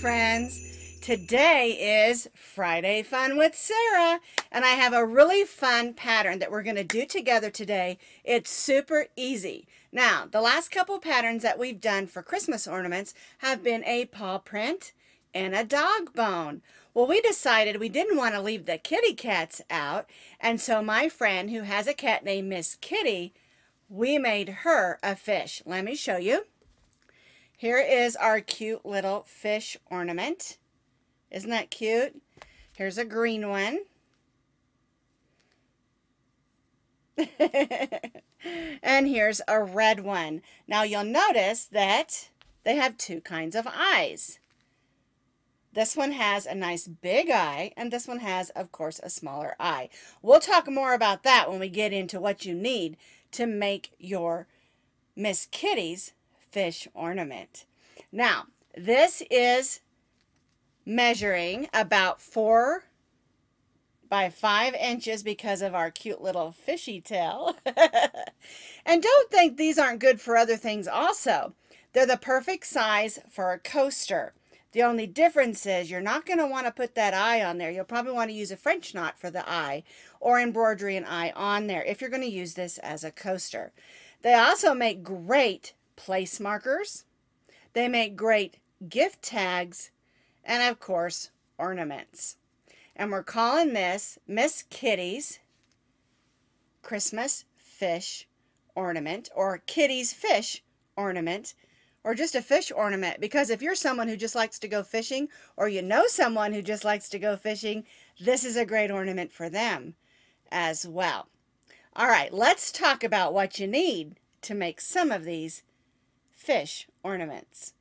friends. Today is Friday Fun with Sarah, and I have a really fun pattern that we're going to do together today. It's super easy. Now, the last couple patterns that we've done for Christmas ornaments have been a paw print and a dog bone. Well, we decided we didn't want to leave the kitty cats out, and so my friend who has a cat named Miss Kitty, we made her a fish. Let me show you. Here is our cute little fish ornament. Isn't that cute? Here's a green one. And here's a red one. Now you'll notice that they have two kinds of eyes. This one has a nice big eye, and this one has, of course, a smaller eye. We'll talk more about that when we get into what you need to make your Miss Kitty's fish ornament. Now, this is measuring about 4 by 5 inches because of our cute little fishy tail. And don't think these aren't good for other things also. They're the perfect size for a coaster. The only difference is you're not going to want to put that eye on there. You'll probably want to use a French knot for the eye or embroidery an eye on there if you're going to use this as a coaster. They also make great place markers. They make great gift tags and, of course, ornaments. And we're calling this Miss Kitty's Christmas Fish Ornament or Kitty's Fish Ornament, or just a fish ornament, because if you're someone who just likes to go fishing, or you know someone who just likes to go fishing, this is a great ornament for them as well. All right, let's talk about what you need to make some of these fish ornaments.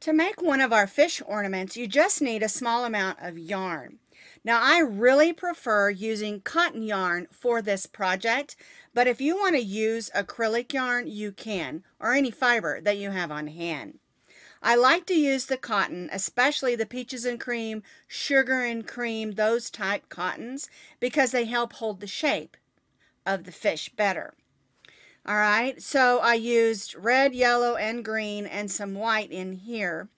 To make one of our fish ornaments, you just need a small amount of yarn. Now, I really prefer using cotton yarn for this project, but if you want to use acrylic yarn, you can, or any fiber that you have on hand. I like to use the cotton, especially the Peaches and Cream, Sugar and Cream, those type cottons, because they help hold the shape of the fish better. All right, so I used red, yellow, and green, and some white in here.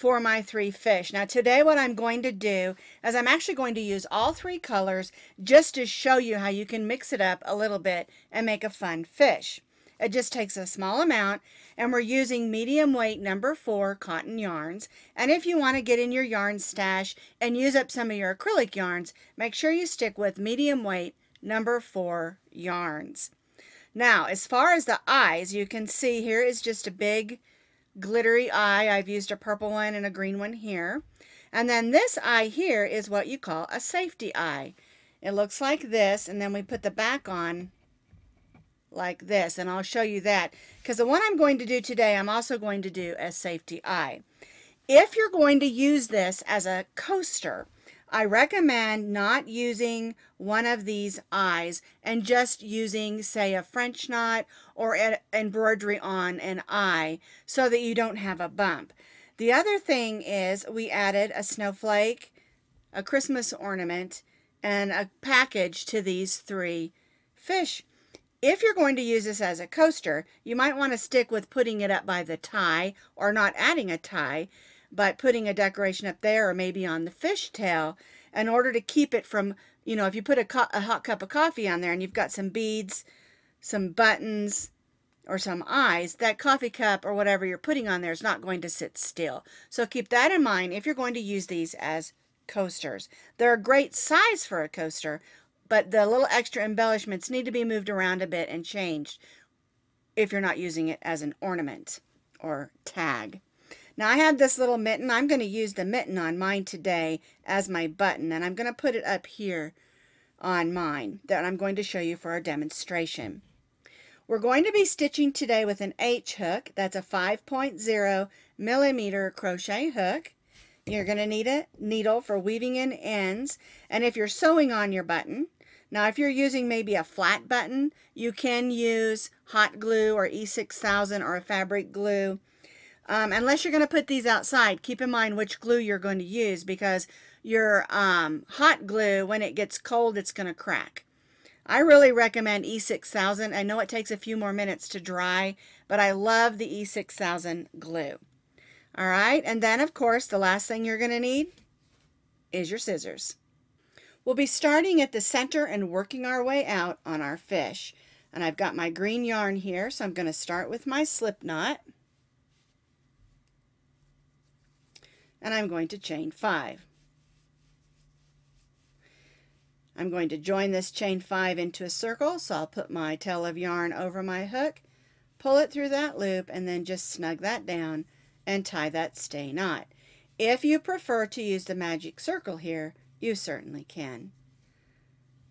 For my 3 fish. Now today what I'm going to do is I'm actually going to use all 3 colors just to show you how you can mix it up a little bit and make a fun fish. It just takes a small amount, and we're using medium weight number 4 cotton yarns. And if you want to get in your yarn stash and use up some of your acrylic yarns, make sure you stick with medium weight number 4 yarns. Now, as far as the eyes, you can see here is just a big glittery eye. I've used a purple one and a green one here. And then this eye here is what you call a safety eye. It looks like this, and then we put the back on like this, and I'll show you that, because the one I'm going to do today, I'm also going to do a safety eye. If you're going to use this as a coaster, I recommend not using one of these eyes and just using, say, a French knot or embroidery on an eye so that you don't have a bump. The other thing is we added a snowflake, a Christmas ornament, and a package to these 3 fish. If you're going to use this as a coaster, you might want to stick with putting it up by the tie or not adding a tie, but putting a decoration up there or maybe on the fish tail in order to keep it from, you know, if you put a hot cup of coffee on there and you've got some beads, some buttons, or some eyes, that coffee cup or whatever you're putting on there is not going to sit still. So keep that in mind if you're going to use these as coasters. They're a great size for a coaster, but the little extra embellishments need to be moved around a bit and changed if you're not using it as an ornament or tag. Now I have this little mitten. I'm going to use the mitten on mine today as my button, and I'm going to put it up here on mine that I'm going to show you for our demonstration. We're going to be stitching today with an H hook. That's a 5.0 millimeter crochet hook. You're going to need a needle for weaving in ends, and if you're sewing on your button. Now if you're using maybe a flat button, you can use hot glue or E6000 or a fabric glue. Unless you're going to put these outside, keep in mind which glue you're going to use, because your hot glue, when it gets cold, it's going to crack. I really recommend E6000. I know it takes a few more minutes to dry, but I love the E6000 glue. All right, and then of course the last thing you're going to need is your scissors. We'll be starting at the center and working our way out on our fish. And I've got my green yarn here, so I'm going to start with my slip knot. And I'm going to chain 5. I'm going to join this chain 5 into a circle, so I'll put my tail of yarn over my hook, pull it through that loop, and then just snug that down and tie that stay knot. If you prefer to use the magic circle here, you certainly can.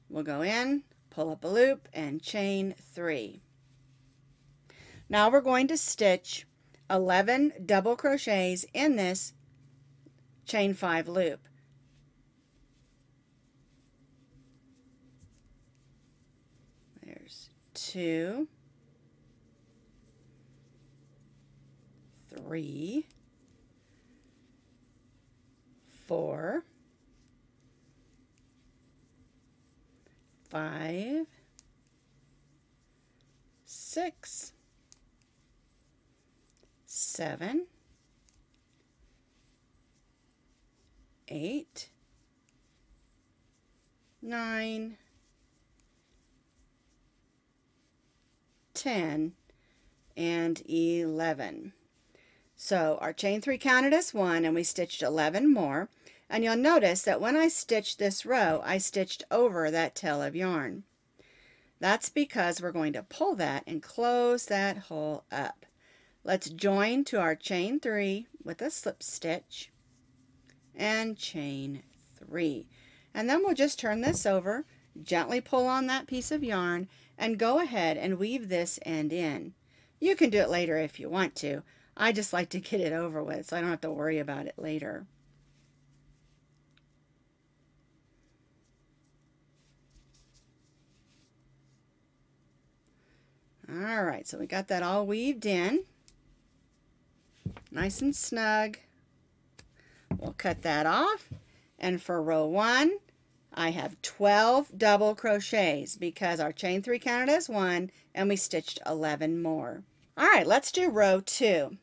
We'll go in, pull up a loop, and chain 3. Now we're going to stitch 11 double crochets in this chain 5 loop. There's 2, 3, 4, 5, 6, 7, 8, 9, 10, and 11. So our chain 3 counted as 1, and we stitched 11 more. And you'll notice that when I stitched this row, I stitched over that tail of yarn. That's because we're going to pull that and close that hole up. Let's join to our chain 3 with a slip stitch and chain 3. And then we'll just turn this over, gently pull on that piece of yarn, and go ahead and weave this end in. You can do it later if you want to. I just like to get it over with so I don't have to worry about it later. All right, so we got that all weaved in, nice and snug. We'll cut that off, and for row 1, I have 12 double crochets because our chain 3 counted as 1 and we stitched 11 more. All right, let's do row 2.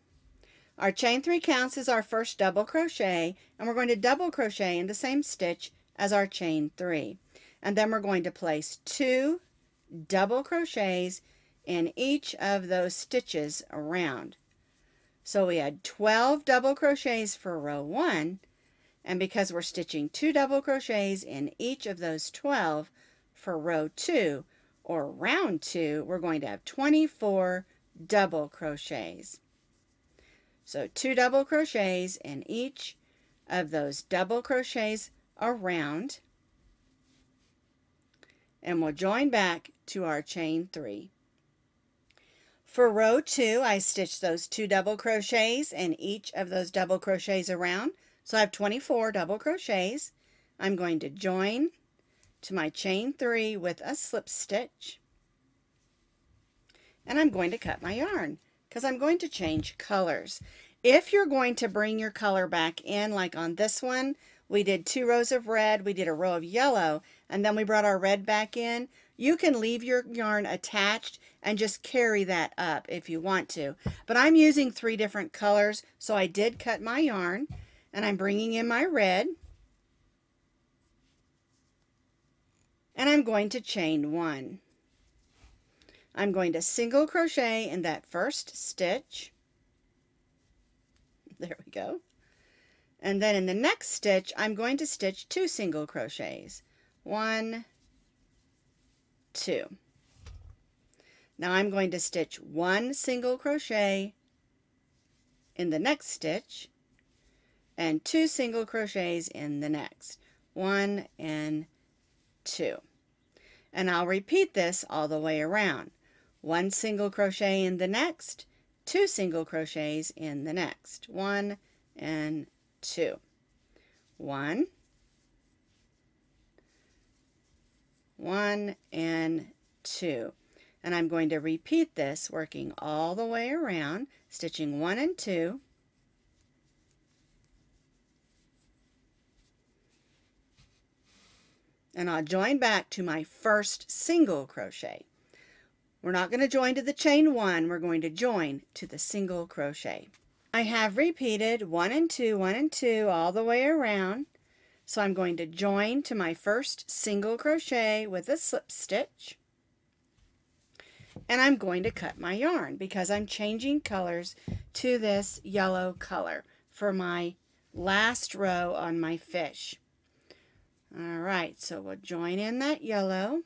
Our chain 3 counts as our first double crochet, and we're going to double crochet in the same stitch as our chain 3. And then we're going to place 2 double crochets in each of those stitches around. So we had 12 double crochets for row 1, and because we're stitching 2 double crochets in each of those 12 for row 2, or round 2, we're going to have 24 double crochets. So 2 double crochets in each of those double crochets around, and we'll join back to our chain 3. For row 2, I stitched those 2 double crochets in each of those double crochets around, so I have 24 double crochets. I'm going to join to my chain 3 with a slip stitch, and I'm going to cut my yarn because I'm going to change colors. If you're going to bring your color back in, like on this one, we did 2 rows of red, we did a row of yellow, and then we brought our red back in, you can leave your yarn attached and just carry that up if you want to. But I'm using 3 different colors, so I did cut my yarn, and I'm bringing in my red, and I'm going to chain 1. I'm going to single crochet in that first stitch. There we go. And then in the next stitch, I'm going to stitch 2 single crochets. 1, 2. Now I'm going to stitch 1 single crochet in the next stitch and 2 single crochets in the next. 1 and 2. And I'll repeat this all the way around. 1 single crochet in the next, 2 single crochets in the next. 1 and 2. 1, 1 and 2. And I'm going to repeat this, working all the way around, stitching 1 and 2, and I'll join back to my first single crochet. We're not going to join to the chain 1, we're going to join to the single crochet. I have repeated 1 and 2, 1 and 2 all the way around. So I'm going to join to my first single crochet with a slip stitch. And I'm going to cut my yarn because I'm changing colors to this yellow color for my last row on my fish. All right, so we'll join in that yellow.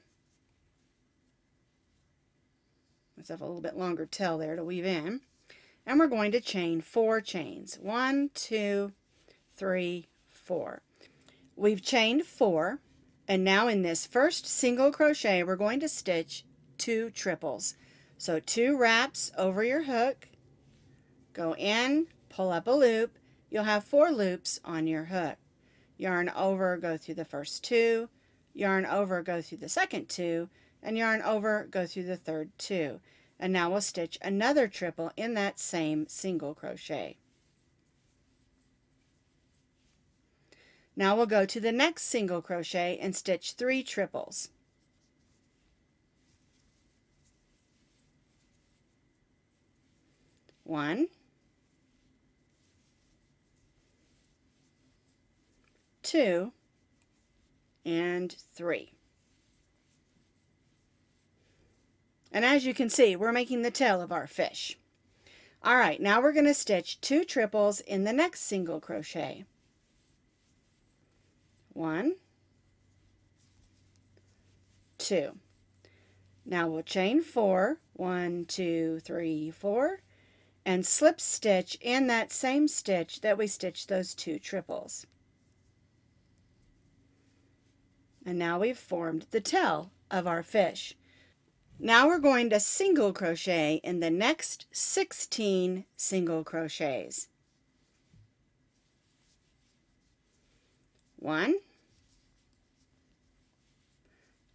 Let's have a little bit longer tail there to weave in. And we're going to chain 4 chains. 1, 2, 3, 4. We've chained 4, and now in this first single crochet we're going to stitch 2 triples. So 2 wraps over your hook, go in, pull up a loop, you'll have 4 loops on your hook. Yarn over, go through the first 2, yarn over, go through the second 2, and yarn over, go through the third 2. And now we'll stitch another triple in that same single crochet. Now we'll go to the next single crochet and stitch 3 triples. One, two, and 3. And as you can see, we're making the tail of our fish. All right, now we're going to stitch 2 triples in the next single crochet. 1, 2. Now we'll chain 4, 1, 2, 3, 4, and slip stitch in that same stitch that we stitched those 2 triples. And now we've formed the tail of our fish. Now we're going to single crochet in the next 16 single crochets. 2,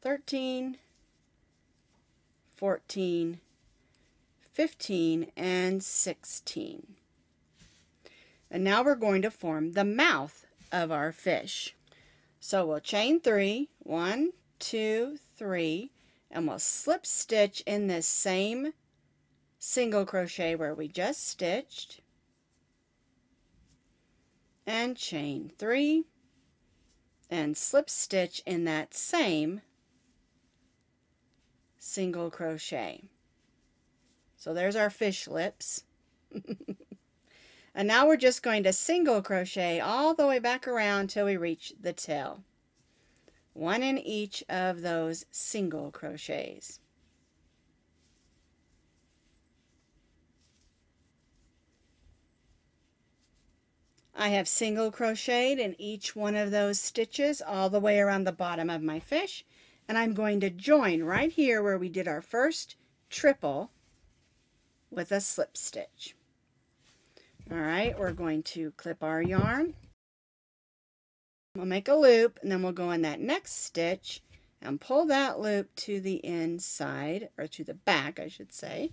13, 14, 15, and 16. And now we're going to form the mouth of our fish. So we'll chain 3, 1, 2, 3, and we'll slip stitch in this same single crochet where we just stitched, and chain 3, and slip stitch in that same single crochet. So there's our fish lips. And now we're just going to single crochet all the way back around till we reach the tail. 1 in each of those single crochets. I have single crocheted in each one of those stitches all the way around the bottom of my fish, and I'm going to join right here where we did our first triple with a slip stitch. All right, we're going to clip our yarn. We'll make a loop, and then we'll go in that next stitch and pull that loop to the inside, or to the back, I should say,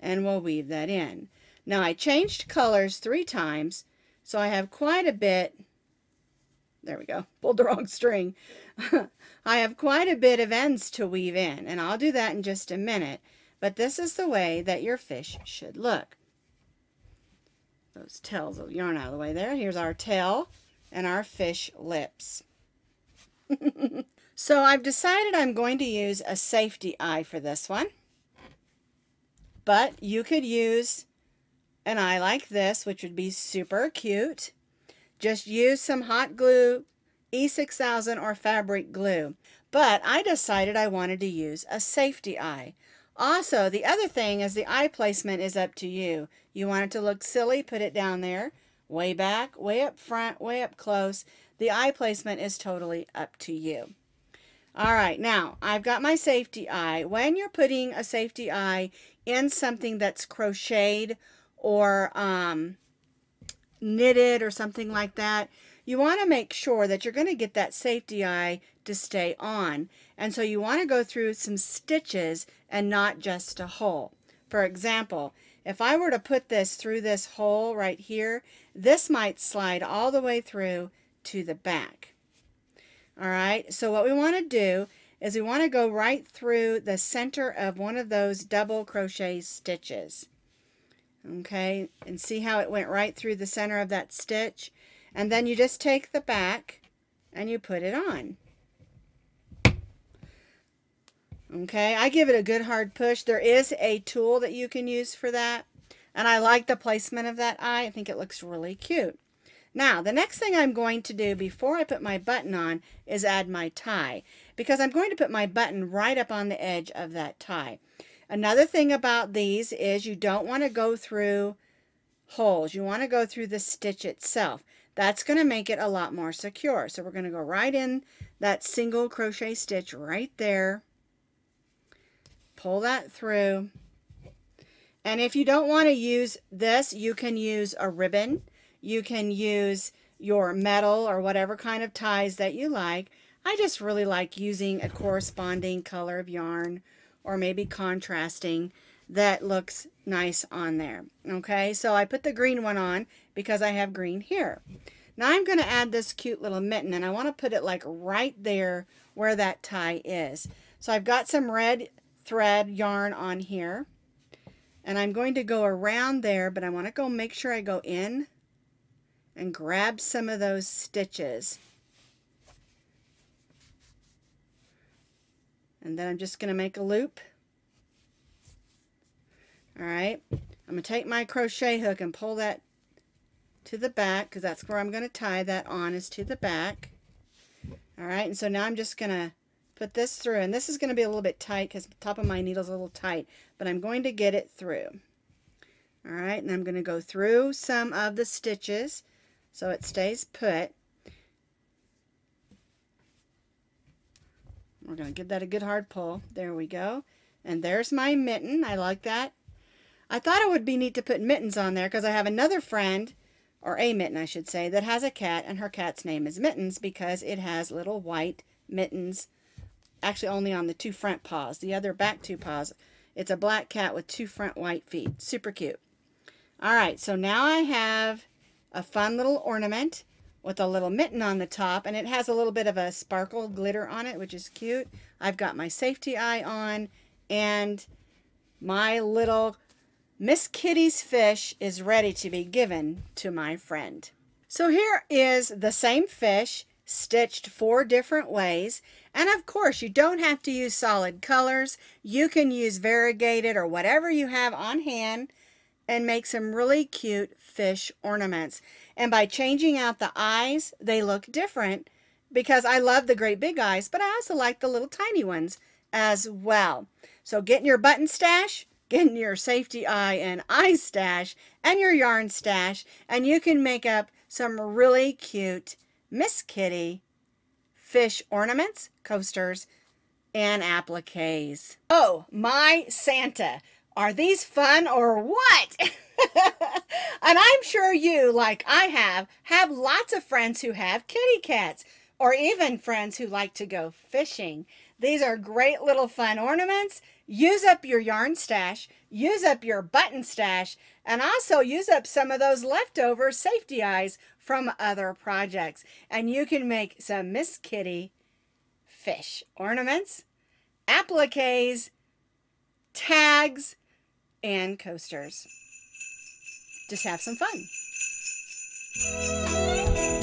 and we'll weave that in. Now I changed colors 3 times, so I have quite a bit, there we go, pulled the wrong string. I have quite a bit of ends to weave in, and I'll do that in just a minute, but this is the way that your fish should look. Those tails of yarn out of the way there. Here's our tail and our fish lips. So I've decided I'm going to use a safety eye for this one, but you could use an eye like this, which would be super cute. Just use some hot glue, E6000 or fabric glue. But I decided I wanted to use a safety eye. Also, the other thing is the eye placement is up to you. You want it to look silly, put it down there, way back, way up front, way up close. The eye placement is totally up to you. All right, now I've got my safety eye. When you're putting a safety eye in something that's crocheted or knitted or something like that, you want to make sure that you're going to get that safety eye to stay on. And so you want to go through some stitches and not just a hole. For example, if I were to put this through this hole right here, this might slide all the way through to the back. All right, so what we want to do is we want to go right through the center of one of those double crochet stitches. Okay, and see how it went right through the center of that stitch? And then you just take the back and you put it on. Okay, I give it a good hard push. There is a tool that you can use for that. And I like the placement of that eye. I think it looks really cute. Now, the next thing I'm going to do before I put my button on is add my tie, because I'm going to put my button right up on the edge of that tie. Another thing about these is you don't want to go through holes. You want to go through the stitch itself. That's going to make it a lot more secure. So we're going to go right in that single crochet stitch right there. Pull that through. And if you don't want to use this, you can use a ribbon. You can use your metal or whatever kind of ties that you like. I just really like using a corresponding color of yarn or maybe contrasting that looks nice on there. Okay, so I put the green one on because I have green here. Now I'm going to add this cute little mitten, and I want to put it like right there where that tie is. So I've got some red thread yarn on here, and I'm going to go around there, but I want to go make sure I go in and grab some of those stitches. And then I'm just going to make a loop. All right, I'm going to take my crochet hook and pull that to the back, because that's where I'm going to tie that on, is to the back. All right, and so now I'm just going to put this through, and this is going to be a little bit tight because the top of my needle's a little tight, but I'm going to get it through. All right, and I'm going to go through some of the stitches so it stays put. We're going to give that a good hard pull. There we go. And there's my mitten. I like that. I thought it would be neat to put mittens on there because I have another friend, or a mitten I should say, that has a cat, and her cat's name is Mittens because it has little white mittens, actually only on the two front paws. The other back two paws, it's a black cat with two front white feet. Super cute. All right, so now I have a fun little ornament with a little mitten on the top, and it has a little bit of a sparkle glitter on it, which is cute. I've got my safety eye on, and my little Miss Kitty's fish is ready to be given to my friend. So here is the same fish stitched 4 different ways, and of course you don't have to use solid colors. You can use variegated or whatever you have on hand and make some really cute fish ornaments. And by changing out the eyes, they look different, because I love the great big eyes, but I also like the little tiny ones as well. So get in your button stash, get in your safety eye and eye stash, and your yarn stash, and you can make up some really cute Miss Kitty fish ornaments, coasters, and appliques. Oh, my Santa! Are these fun or what? And I'm sure you, like I have lots of friends who have kitty cats, or even friends who like to go fishing. These are great little fun ornaments. Use up your yarn stash, use up your button stash, and also use up some of those leftover safety eyes from other projects. And you can make some Miss Kitty fish ornaments, appliques, tags, and coasters. Just have some fun.